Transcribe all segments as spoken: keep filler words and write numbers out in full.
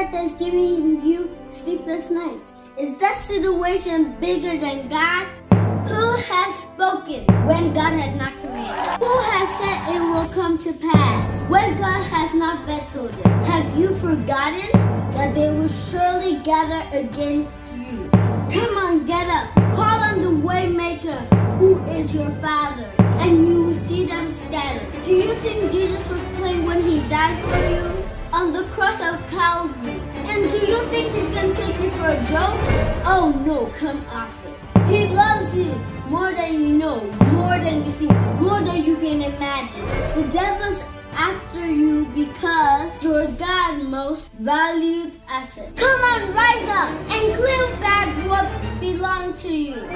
that that's giving you sleepless nights? Is that situation bigger than God? Who has spoken when God has not commanded? Who has said it will come to pass when God has not vetoed it? Have you forgotten that they will surely gather against you? Come on, get up. Call on the Waymaker, who is your Father, and you will see them scattered. Do you think Jesus was playing when he died for you on the cross of Calvary? And do you think he's going to take you for a joke? Oh no, come off it. He loves you more than you know, more than you see, more than you can imagine. The devil's after you because you're God's most valued asset. Come on, rise up and claim back what belongs to you. The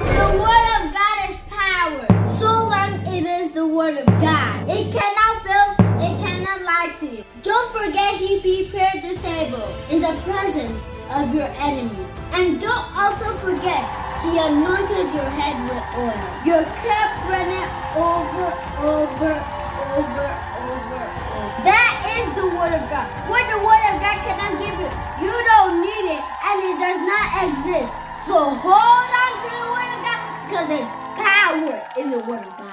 Word of God is power, so long it is the Word of God. It cannot fail, it cannot lie to you. Don't forget he prepared the table in the presence of your enemy. And don't also forget he anointed your head with oil. Your cup runneth over, over, over, over, over. That is the Word of God. What the Word of God cannot give you, you don't need it, and it does not exist. So hold on to the Word of God, because there's power in the Word of God.